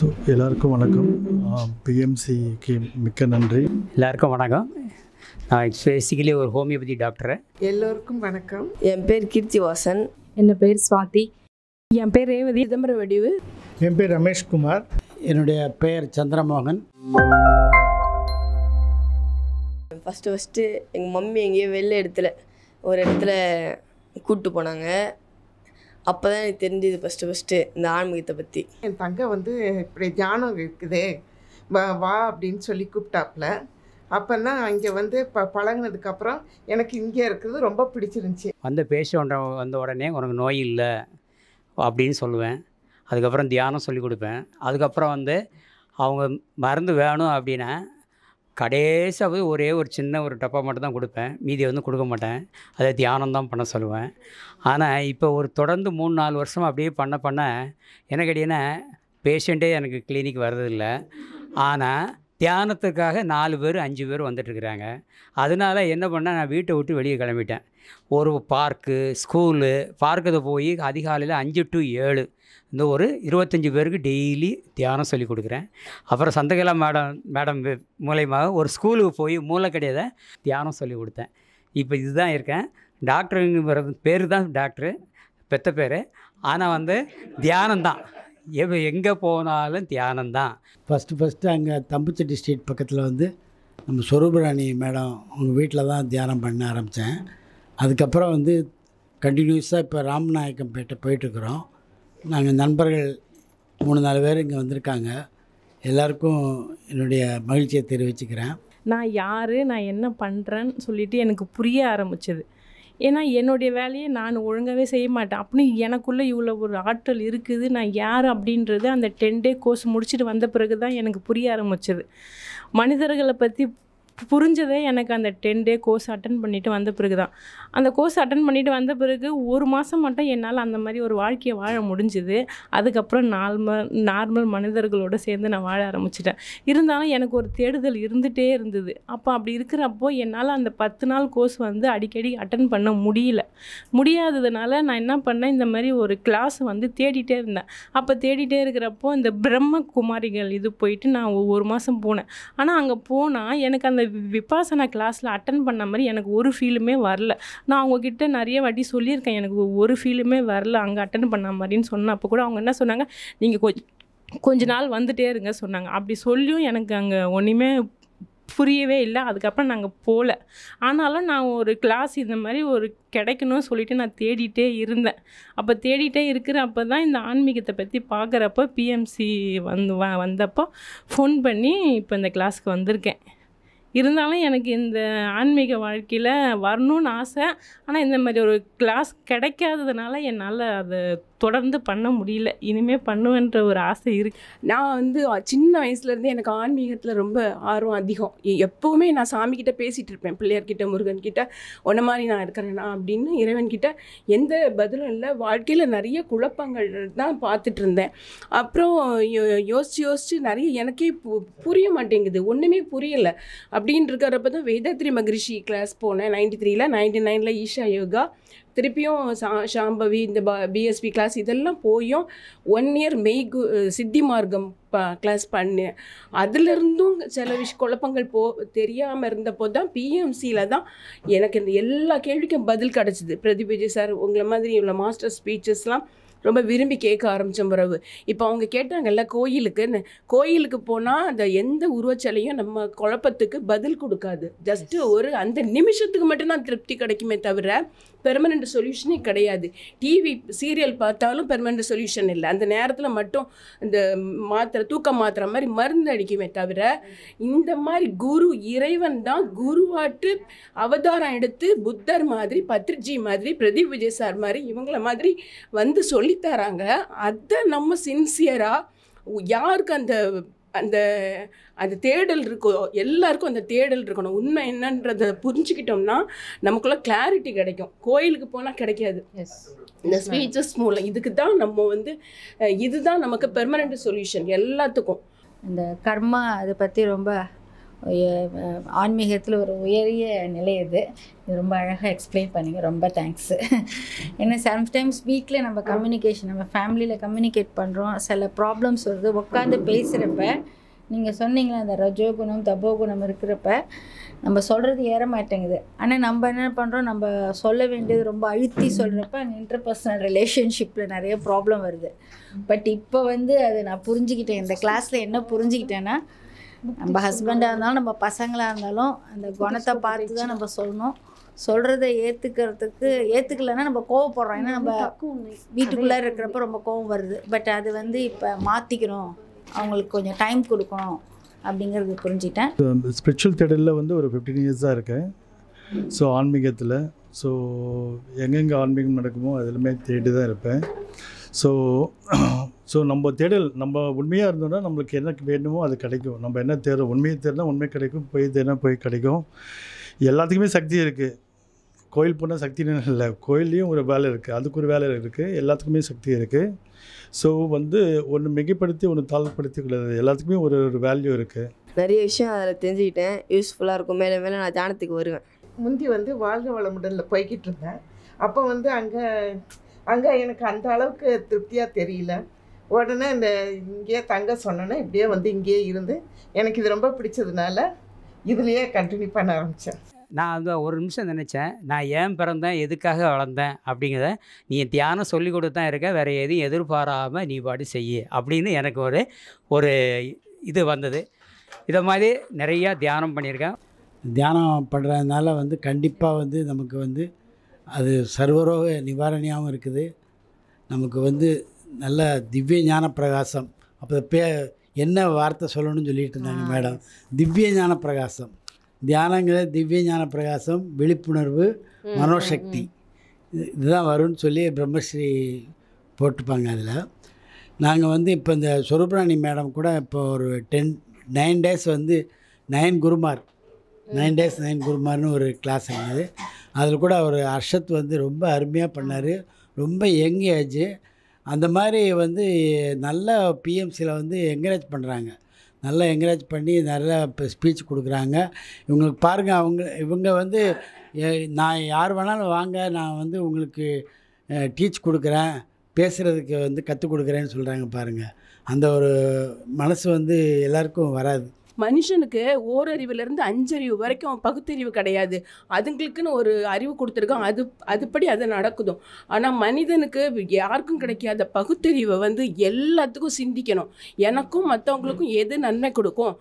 So, Elarkum Vanakkam, PMC came Mikanandri. Elarkum Vanakkam. It's basically our homeopathy doctor. Elarkum Vanakkam. Em per Kirthivasan. Enna per Swathi. Em per Revadi Idambara Vedivu. Em per Ramesh Kumar. Ennude per Chandramohan. First, eng mummy engey velle edathile oru edathile kootu ponanga. அப்பதான் எனக்கு தெரிஞ்சது first இந்த ஆன்மீகத்தை பத்தி. என் தங்க வந்து பிரேஜானோ இருக்குதே வா அப்படினு சொல்லி கூப்டாப்ல. அப்பனா அங்க வந்து பழங்கினதுக்கு அப்புறம் எனக்கு இங்க இருக்குது ரொம்ப பிடிச்சிருந்துச்சு. அந்த பேஷண்ட வந்த உடனே உங்களுக்கு நோய் இல்ல அப்படினு சொல்லுவேன். அதுக்கு அப்புறம் தியானம் சொல்லி கொடுப்பேன். அதுக்கு அப்புறம் வந்து அவங்க மருந்து வேணும் அப்படினா கடைசியாக ஒரே ஒரு சின்ன ஒரு டப்பா மட்டும் தான் கொடுப்பேன், மீதி வந்து கொடுக்க மாட்டேன். அதை தியானம் தான் பண்ண சொல்லுவேன். ஆனால் இப்போ ஒரு தொடர்ந்து 3-4 வருஷம் அப்படியே பண்ண என்ன கேட்டீங்கன்னா பேஷண்ட்டே எனக்கு கிளினிக் வர்றதில்லை. ஆனால் தியானத்துக்காக 4 பேர் 5 பேர் வந்துட்டுருக்குறாங்க. அதனால என்ன பண்ணால் நான் வீட்டை விட்டு வெளியே கிளம்பிட்டேன். ஒரு பார்க்கு ஸ்கூலு பார்க்கில் போய் அதிகாலையில் 5 to 7 இந்த ஒரு 25 பேருக்கு டெய்லி தியானம் சொல்லி கொடுக்குறேன். அப்புறம் சந்தகலா மேடம் மூலமா ஒரு ஸ்கூலுக்கு போய் மூளைக்கடையதை தியானம் சொல்லி கொடுத்தேன். இப்போ இதுதான் இருக்கேன். டாக்டருங்கிறது பேர் தான் டாக்டரு பெற்ற பேர், ஆனால் வந்து தியானம்தான். எங்கே போனாலும் தியானம்தான். ஃபஸ்ட்டு அங்கே தம்பிச்சட்டி ஸ்ட்ரீட் பக்கத்தில் வந்து நம்ம சொரூபராணி மேடம் உங்கள் வீட்டில் தான் தியானம் பண்ண ஆரம்பித்தேன். அதுக்கப்புறம் வந்து கண்டினியூஸாக இப்போ ராமநாயக்கம்பேட்டை போயிட்டுருக்குறோம். நாங்கள் நண்பர்கள் 3-4 பேர் இங்கே வந்திருக்காங்க. எல்லாருக்கும் என்னுடைய மகிழ்ச்சியை தெரிவிச்சுக்கிறேன். நான் யார், நான் என்ன பண்ணுறேன்னு சொல்லிட்டு எனக்கு புரிய ஆரம்பிச்சது. ஏன்னா என்னுடைய வேலையை நான் ஒழுங்காகவே செய்ய மாட்டேன். அப்படின்னு எனக்குள்ளே இவ்வளோ ஒரு ஆற்றல் இருக்குது, நான் யார் அப்படின்றது அந்த 10-day கோர்ஸ் முடிச்சுட்டு வந்த பிறகு தான் எனக்கு புரிய ஆரம்பிச்சது. மனிதர்களை பற்றி புரிஞ்சதே எனக்கு அந்த 10-day கோர்ஸ் அட்டன் பண்ணிவிட்டு வந்த பிறகு தான். அந்த கோர்ஸ் அட்டன் பண்ணிவிட்டு வந்த பிறகு 1 மாதம் மட்டும் என்னால் அந்த மாதிரி ஒரு வாழ்க்கையை வாழ முடிஞ்சுது. அதுக்கப்புறம் நார்மல் மனிதர்களோடு சேர்ந்து நான் வாழ ஆரம்பிச்சிட்டேன். இருந்தாலும் எனக்கு ஒரு தேடுதல் இருந்துகிட்டே இருந்தது. அப்போ அப்படி இருக்கிறப்போ என்னால் அந்த 10 நாள் கோர்ஸ் வந்து அடிக்கடி அட்டன் பண்ண முடியாததுனால நான் என்ன பண்ணேன், இந்த மாதிரி ஒரு கிளாஸ் வந்து தேடிகிட்டே இருந்தேன். அப்போ தேடிகிட்டே இருக்கிறப்போ இந்த பிரம்ம குமாரிகள் இது போயிட்டு நான் 1 மாதம் போனேன். ஆனால் அங்கே போனால் எனக்கு அந்த விபாசனா கிளாஸில் அட்டன் பண்ண மாதிரி எனக்கு ஒரு ஃபீலுமே வரல. நான் அவங்கக்கிட்ட நிறைய வாட்டி சொல்லியிருக்கேன், எனக்கு ஒரு ஃபீலுமே வரல அங்கே அட்டன் பண்ண மாதிரின்னு சொன்னேன். அப்போ கூட அவங்க என்ன சொன்னாங்க, நீங்கள் கொஞ்சம் நாள் வந்துட்டே இருங்க சொன்னாங்க. அப்படி சொல்லியும் எனக்கு அங்கே ஒன்றுமே புரியவே இல்லை. அதுக்கப்புறம் நாங்கள் போகல. ஆனாலும் நான் ஒரு கிளாஸ் இந்த மாதிரி ஒரு கிடைக்கணும்னு சொல்லிவிட்டு நான் தேடிகிட்டே இருந்தேன். அப்போ தேடிகிட்டே இருக்கிறப்ப தான் இந்த ஆன்மீகத்தை பற்றி பார்க்குறப்போ பிஎம்சி வந்தப்போ ஃபோன் பண்ணி இப்போ இந்த கிளாஸுக்கு வந்திருக்கேன். இருந்தாலும் எனக்கு இந்த ஆன்மீக வாழ்க்கையில் வரணும்னு ஆசை, ஆனால் இந்த மாதிரி ஒரு கிளாஸ் கிடைக்காததுனால என்னால் அதை தொடர்ந்து பண்ண முடியல. இனிமேல் பண்ணுவேன்ற ஒரு ஆசை இருக்குது. நான் வந்து சின்ன வயசுலேருந்து எனக்கு ஆன்மீகத்தில் ரொம்ப ஆர்வம் அதிகம். எப்போவுமே நான் சாமிக்கிட்ட பேசிகிட்டு இருப்பேன், பிள்ளையார்கிட்ட முருகன்கிட்ட உன்ன மாதிரி நான் இருக்கிறேன்னா அப்படின்னு. இறைவன்கிட்ட எந்த பதிலும் இல்லை. வாழ்க்கையில் நிறைய குழப்பங்கள் தான் பார்த்துட்டு இருந்தேன். அப்புறம் யோசித்து நிறைய எனக்கே புரிய மாட்டேங்குது, ஒன்றுமே புரியலை அப்படின்னு இருக்கிறப்ப தான் வேதாத்ரி மகரிஷி கிளாஸ் போனேன் 93ல். 99ல் ஈஷா யோகா, திருப்பியும் ஷாம்பவி இந்த பிஎஸ்பி கிளாஸ் இதெல்லாம் போயும் 1 year சித்தி மார்க்கம் கிளாஸ் பண்ணேன். அதுலேருந்தும் சில குழப்பங்கள் தெரியாமல் இருந்தப்போ தான் பிஎம்சியில் தான் எனக்கு இந்த எல்லா கேள்விக்கும் பதில் கிடச்சிது. பிரதிபேஜி சார் உங்களை மாதிரி இவ்வளோ மாஸ்டர் ஸ்பீச்சஸ்லாம் ரொம்ப விரும்பி கேட்க ஆரம்பித்த பிறகு இப்போ அவங்க கேட்டாங்கல்ல கோயிலுக்கு போனால் அந்த எந்த உருவச்சலையும் நம்ம குழப்பத்துக்கு பதில் கொடுக்காது. ஜஸ்ட்டு ஒரு அந்த நிமிஷத்துக்கு மட்டும்தான் திருப்தி கிடைக்குமே தவிர பெர்மனெண்ட் சொல்யூஷனே கிடையாது. டிவி சீரியல் பார்த்தாலும் பெர்மனெண்ட் சொல்யூஷன் இல்லை. அந்த நேரத்தில் மட்டும் இந்த தூக்கம் மாத்திர மாதிரி மருந்து அடிக்குமே தவிர இந்த மாதிரி குரு இறைவன் தான் குருவாட்டு அவதாரம் எடுத்து புத்தர் மாதிரி பத்ரிஜி மாதிரி பிரதீப் விஜய் சார் மாதிரி இவங்கள மாதிரி வந்து சொல்லித்தராங்க. அதை நம்ம சின்சியராக யாருக்கு அந்த அந்த அந்த தேடல் இருக்கோ எல்லாருக்கும் அந்த தேடல் இருக்கணும். உண்மை என்னன்றதை புரிஞ்சுக்கிட்டோம்னா நமக்குள்ள கிளாரிட்டி கிடைக்கும். கோயிலுக்கு போனால் கிடைக்காது. இந்த ஸ்பீச்சஸ் மூலம் இதுக்கு தான் நம்ம வந்து இதுதான் நமக்கு பெர்மனெண்ட் சொல்யூஷன் எல்லாத்துக்கும். இந்த கர்மா அதை பற்றி ரொம்ப ஆன்மீகத்தில் ஒரு உயரிய நிலை இது. இது ரொம்ப அழகாக எக்ஸ்பிளைன் பண்ணிங்க, ரொம்ப தேங்க்ஸு. ஏன்னா சம்டைம்ஸ் வீட்டில் நம்ம கம்யூனிகேஷன், நம்ம ஃபேமிலியில் கம்யூனிகேட் பண்ணுறோம், சில ப்ராப்ளம்ஸ் வருது. உட்காந்து பேசுகிறப்ப நீங்கள் சொன்னீங்களா அந்த ரஜோகுணம் தபோகுணம் இருக்கிறப்ப நம்ம சொல்கிறது ஏற மாட்டேங்குது. ஆனால் நம்ம என்ன பண்ணுறோம், நம்ம சொல்ல வேண்டியது ரொம்ப அழுத்தி சொல்கிறப்ப அந்த இன்டர்பர்சனல் ரிலேஷன்ஷிப்பில் நிறைய ப்ராப்ளம் வருது. பட் இப்போ அது நான் புரிஞ்சுக்கிட்டேன். இந்த கிளாஸில் என்ன புரிஞ்சுக்கிட்டேன்னா, நம்ம ஹஸ்பண்டாக இருந்தாலும் நம்ம பசங்களாக இருந்தாலும் அந்த குணத்தை பார்த்து தான் நம்ம சொல்லணும். சொல்கிறத ஏற்றுக்கலைன்னா நம்ம கோவப்படுறோம். ஏன்னா நம்ம வீட்டுக்குள்ளே இருக்கிறப்ப ரொம்ப கோவம் வருது. பட் அது இப்போ மாற்றிக்கணும், அவங்களுக்கு கொஞ்சம் டைம் கொடுக்கணும் அப்படிங்கிறது புரிஞ்சுக்கிட்டேன். ஸ்பிரிச்சுவல் தேடலில் ஒரு 15 இயர்ஸாக இருக்கேன். ஸோ ஆன்மீகத்தில் எங்கெங்கே ஆன்மீகம் நடக்குமோ அதிலுமே தேடி தான் இருப்பேன். ஸோ நம்ம தேடல் நம்ம உண்மையாக இருந்தோம்னா நம்மளுக்கு என்ன வேணுமோ அது கிடைக்கும். நம்ம என்ன தேடுறோம், உண்மையை தேடினா உண்மை கிடைக்கும், போய் தேடினா போய் கிடைக்கும். எல்லாத்துக்குமே சக்தி இருக்குது. கோயில் போனால் சக்தின்னு இல்லை, கோயில்லையும் ஒரு வேலை இருக்குது, அதுக்கு ஒரு வேலை இருக்குது, எல்லாத்துக்குமே சக்தி இருக்குது. ஸோ ஒன்று மிகைப்படுத்தி ஒன்று தாழ்ப்படுத்தி கூடாது, எல்லாத்துக்குமே ஒரு ஒரு வேல்யூ இருக்குது. நிறைய விஷயம் அதில் தெரிஞ்சுக்கிட்டேன், யூஸ்ஃபுல்லாக இருக்கும். மேலே மேலே நான் தியானத்துக்கு வருவேன். முந்தி வாழ்க வளமுடனில் போய்கிட்டு இருந்தேன். அப்போ அங்கே எனக்கு அந்த அளவுக்கு திருப்தியாக தெரியல. உடனே இந்த இங்கேயே தங்க சொன்னோன்னா இப்படியே இங்கேயே இருந்து எனக்கு இது ரொம்ப பிடிச்சதுனால இதுலேயே கண்டினியூ பண்ண ஆரம்பித்தேன். நான் ஒரு நிமிஷம் நினச்சேன், நான் ஏன் பிறந்தேன், எதுக்காக வளர்ந்தேன் அப்படிங்கிறத நீ தியானம் சொல்லி கொடுத்தான் இருக்க, வேறு எதுவும் எதிர்பாராமல் நீ பாடி செய்ய அப்படின்னு எனக்கு ஒரு இது வந்தது. இதை மாதிரி நிறையா தியானம் பண்ணியிருக்கேன். தியானம் பண்ணுறதுனால கண்டிப்பாக நமக்கு அது சர்வரோக நிவாரணியாகவும் இருக்குது. நமக்கு நல்ல திவ்ய ஞான பிரகாசம். அப்போ என்ன வார்த்தை சொல்லணும்னு சொல்லிட்டு இருந்தாங்க மேடம், திவ்ய ஞான பிரகாசம். தியானங்கிற திவ்ய ஞான பிரகாசம், விழிப்புணர்வு, மனோசக்தி இதுதான் வரும்னு சொல்லி பிரம்மஸ்ரீ போட்டுப்பாங்க. அதில் நாங்கள் இப்போ இந்த சொரூபராணி மேடம் கூட இப்போ ஒரு 9 days 9 குருமார் 9 days 9 குருமார்னு ஒரு கிளாஸ் இருந்தது. அதில் கூட அவர் அர்ஷத் ரொம்ப அருமையாக பண்ணார். ரொம்ப யங் ஏஜ். அந்த மாதிரி நல்ல பிஎம்சியில் என்கரேஜ் பண்ணுறாங்க, நல்லா என்கரேஜ் பண்ணி நல்லா இப்போ ஸ்பீச் கொடுக்குறாங்க. இவங்களுக்கு பாருங்கள், இவங்க நான் யார் வேணாலும் வாங்க, நான் உங்களுக்கு டீச் கொடுக்குறேன், பேசுகிறதுக்கு கற்றுக் கொடுக்குறேன்னு சொல்கிறாங்க பாருங்கள். அந்த ஒரு மனசு எல்லாருக்கும் வராது. மனுஷனுக்கு ஓரறிவுலேருந்து 5 அறிவு வரைக்கும் பகுத்தறிவு கிடையாது. அதுங்களுக்குன்னு ஒரு அறிவு கொடுத்துருக்கோம், அதுபடி அது நடக்குதும். ஆனால் மனிதனுக்கு யாருக்கும் கிடைக்காத பகுத்தறிவை எல்லாத்துக்கும் சிந்திக்கணும். எனக்கும் மற்றவங்களுக்கும் எது நன்மை கொடுக்கும்,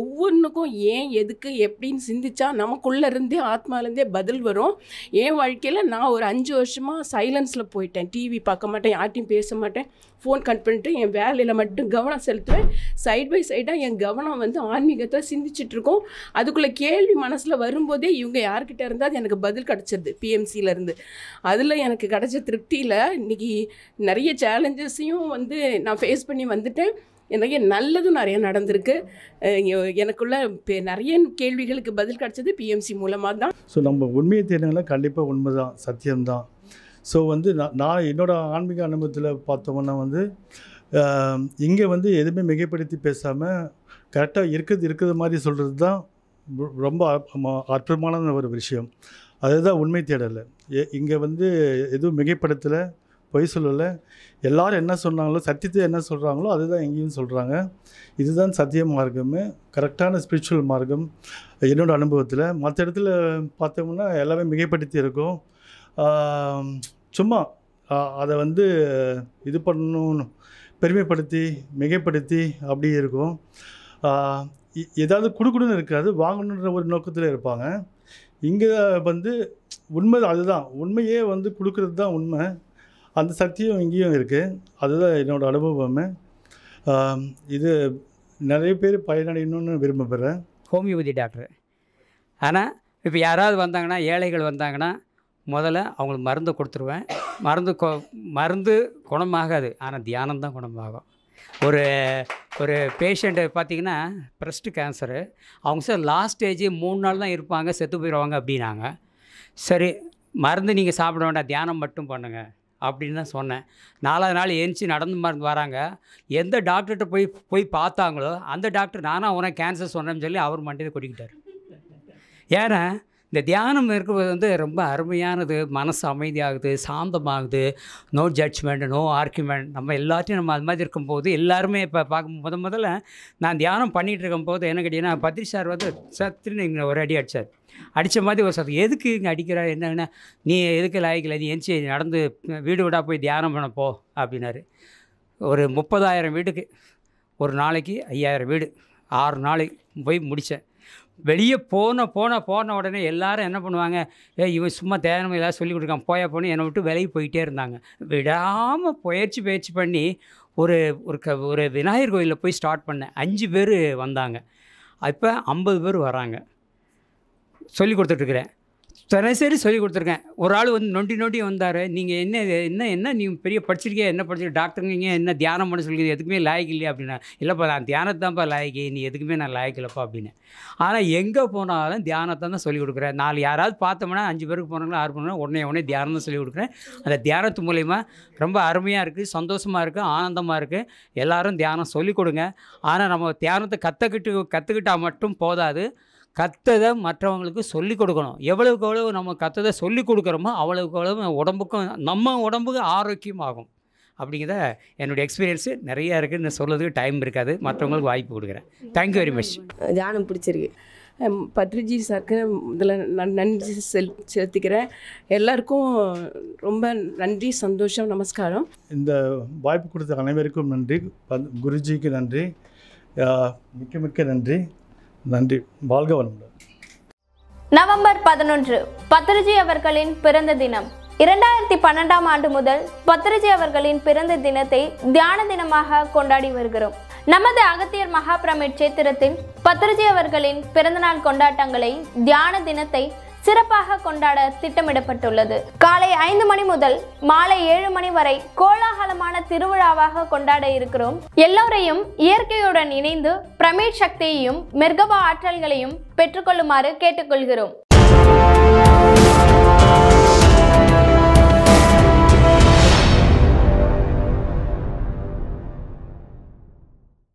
ஒவ்வொன்றுக்கும் ஏன் எதுக்கு எப்படின்னு சிந்திச்சா நமக்குள்ளேருந்தே ஆத்மாலேருந்தே பதில் வரும். என் வாழ்க்கையில் நான் ஒரு 5 வருஷமாக சைலன்ஸில் போயிட்டேன். டிவி பார்க்க மாட்டேன், யார்ட்டையும் பேச மாட்டேன், ஃபோன் கட் பண்ணிட்டு என் வேலையில் மட்டும் கவனம் செலுத்துவேன். சைட் பை சைடாக என் கவனம் ஆன்மீகத்தை சிந்திச்சுட்டு இருக்கோம். அதுக்குள்ளே கேள்வி மனசில் வரும்போதே இவங்க யார்கிட்ட இருந்தால் அது எனக்கு பதில் கிடச்சிருது. பிஎம்சியிலேருந்து அதில் எனக்கு கிடச்ச திருப்தியில் இன்றைக்கி நிறைய சேலஞ்சஸையும் நான் ஃபேஸ் பண்ணி வந்துட்டேன். எனக்கு நல்லதும் நிறைய நடந்திருக்கு. எனக்குள்ள நிறைய கேள்விகளுக்கு பதில் கிடச்சது பிஎம்சி மூலமாக தான். ஸோ நம்ம உண்மையை தேடினால கண்டிப்பாக உண்மை தான், சத்தியம்தான். ஸோ நான் என்னோடய ஆன்மீக அனுபவத்தில் பார்த்தோம்னா இங்கே எதுவுமே மிகைப்படுத்தி பேசாமல் கரெக்டாக இருக்கிறது மாதிரி சொல்கிறது தான் ரொம்ப அற்புதமான ஒரு விஷயம். அதுதான் உண்மை தேடலை. இங்கே எதுவும் மிகைப்படுத்தலை, பொய் சொல்லலை. எல்லோரும் என்ன சொன்னாங்களோ, சத்தியத்தை என்ன சொல்கிறாங்களோ அதுதான் எங்கேயும் சொல்கிறாங்க. இதுதான் சத்திய மார்க்கம், கரெக்டான ஸ்பிரிச்சுவல் மார்க்கம் என்னோடய அனுபவத்தில். மற்ற இடத்துல பார்த்தோம்னா எல்லாமே மிகைப்படுத்தி இருக்கும். சும்மா அதை இது பண்ணணும், பெருமைப்படுத்தி மிகைப்படுத்தி அப்படி இருக்கும். ஏதாவது கொடுக்கணுன்னு இருக்காது, வாங்கணுன்ற ஒரு நோக்கத்தில் இருப்பாங்க. இங்கே உண்மை அதுதான், உண்மையே கொடுக்குறது தான் உண்மை. அந்த சக்தியும் இங்கேயும் இருக்குது. அதுதான் என்னோடய அனுபவமே. இது நிறைய பேர் பயனடையணும்னு விரும்புகிறேன். Homeopathy doctor. ஆனால் இப்போ யாராவது வந்தாங்கன்னா, ஏழைகள் வந்தாங்கன்னா முதல்ல அவங்களுக்கு மருந்து கொடுத்துருவேன். மருந்து குணமாகாது, ஆனால் தியானம்தான் குணமாகும். ஒரு பேஷண்ட்டை பார்த்திங்கன்னா பிரஸ்ட் கேன்சரு, அவங்க சார் லாஸ்ட் ஸ்டேஜ் 3 நாள் தான் இருப்பாங்க, செத்து போயிடுவாங்க அப்படின்னாங்க. சரி, மருந்து நீங்கள் சாப்பிட வேண்டாம், தியானம் மட்டும் பண்ணுங்கள் அப்படின்னு தான் சொன்னேன். 4வது நாள் ஏஞ்சி நடந்து மருந்து வராங்க. எந்த டாக்டர்கிட்ட போய் பார்த்தாங்களோ அந்த டாக்டர் நானாக உனக்கு கேன்சர் சொன்னேன்னு சொல்லி அவர் மண்டையில் கொட்டிக்கிட்டார். ஏன்னா இந்த தியானம் இருக்கிறது வந்து ரொம்ப அருமையானது. மனசு அமைதியாகுது, சாந்தமாகுது, நோ ஜட்ஜ்மெண்ட், நோ ஆர்குமெண்ட். நம்ம எல்லாத்தையும் நம்ம அது மாதிரி இருக்கும்போது எல்லாருமே இப்போ பார்க்கும் முதல்ல நான் தியானம் பண்ணிகிட்டு இருக்கும்போது என்ன கேட்டீங்கன்னா, பத்ரி சார் வந்து சத்துன்னு இங்கே ஒரு அடி அடித்தார். அடித்த மாதிரி ஒரு சத்து, எதுக்கு இங்கே அடிக்கிறார் என்னன்னா, நீ எதுக்கு லாய்க்கல, நீ எந்திச்சி நடந்து வீடு வீடாக போய் தியானம் பண்ணப்போ அப்படின்னாரு. ஒரு 30,000 வீட்டுக்கு ஒரு நாளைக்கு 5,000 வீடு 6 நாளைக்கு போய் முடித்தேன். வெளியே போன உடனே எல்லாரும் என்ன பண்ணுவாங்க, ஏ இவன் சும்மா தேவையான ஏதாவது சொல்லிக் கொடுக்காம போயா போன்னு என்னை விட்டு விலகி போயிட்டே இருந்தாங்க. விடாமல் பயிற்சி பண்ணி ஒரு விநாயகர் கோயிலில் போய் ஸ்டார்ட் பண்ணேன். 5 பேர் வந்தாங்க, இப்போ 50 பேர் வராங்க. சொல்லி கொடுத்துட்ருக்குறேன், சரி சொல்லி கொடுத்துருக்கேன். ஒரு ஆள் வந்து நொண்டி வந்தார். நீங்கள் என்ன நீங்கள் பெரிய படிச்சிருக்கே, என்ன படிச்சிருக்க டாக்டருங்க, என்ன தியானம் பண்ண சொல்லிங்க, எதுக்குமே லாயக்கு இல்லையா அப்படின்னா. இல்லைப்பா நான் தியானத்தான்ப்பா லாயக்கு, நீ எதுக்குமே நான் லாயக்கு இல்லைப்பா அப்படின்னு. ஆனால் எங்கே போனாலும் தியானத்தான் தான் சொல்லிக் கொடுக்குறேன். 4 யாராவது பார்த்தோம்னா 5 பேருக்கு போனாங்களா 6 போனாலும் உடனே தியானம் தான் சொல்லிக் கொடுக்குறேன். அந்த தியானத்து மூலயமா ரொம்ப அருமையாக இருக்குது, சந்தோஷமாக இருக்குது, ஆனந்தமாக இருக்குது. எல்லோரும் தியானம் சொல்லிக் கொடுங்க. ஆனால் நம்ம தியானத்தை கற்றுக்கிட்டால் மட்டும் போதாது, கற்றதை மற்றவங்களுக்கு சொல்லிக் கொடுக்கணும். எவ்வளவுக்கு எவ்வளவு நம்ம கற்றதை சொல்லிக் கொடுக்குறோமோ அவ்வளவுக்கு எவ்வளவு நம்ம உடம்புக்கு ஆரோக்கியமாகும். அப்படிங்கிறத என்னுடைய எக்ஸ்பீரியன்ஸு நிறையா இருக்குதுன்னு சொல்கிறதுக்கு டைம் இருக்காது. மற்றவங்களுக்கு வாய்ப்பு கொடுக்குறேன். Thank you very much. தியானம் பிடிச்சிருக்கு பத்ரிஜி சாருக்கு இதில் நான் நன்றி செலுத்திக்கிறேன். எல்லாருக்கும் ரொம்ப நன்றி, சந்தோஷம், நமஸ்காரம். இந்த வாய்ப்பு கொடுத்த அனைவருக்கும் நன்றி. குருஜிக்கு நன்றி, மிக்க நன்றி, நன்றி. வாழ்க வளமுடன். நவம்பர் 11 பத்ரிஜி அவர்களின் பிறந்த தினம். 2012ஆம் ஆண்டு முதல் பத்ரிஜி அவர்களின் பிறந்த தினத்தை தியான தினமாக கொண்டாடி வருகிறோம். நமது அகத்தியர் மகா பிரமிட் சேத்திரத்தில் பத்ரிஜி அவர்களின் பிறந்தநாள் கொண்டாட்டங்களை தியான தினத்தை சிறப்பாக கொண்டாட திட்டமிடப்பட்டுள்ளது. காலை 5 மணி முதல் மாலை 7 மணி வரை கோலாகலமான திருவிழாவாக கொண்டாட இருக்கிறோம். எல்லோரையும் இயற்கையுடன் இணைந்து பிரமிட் சக்தியையும் மிருகவ ஆற்றல்களையும் பெற்றுக்கொள்ளுமாறு கேட்டுக்கொள்கிறோம்.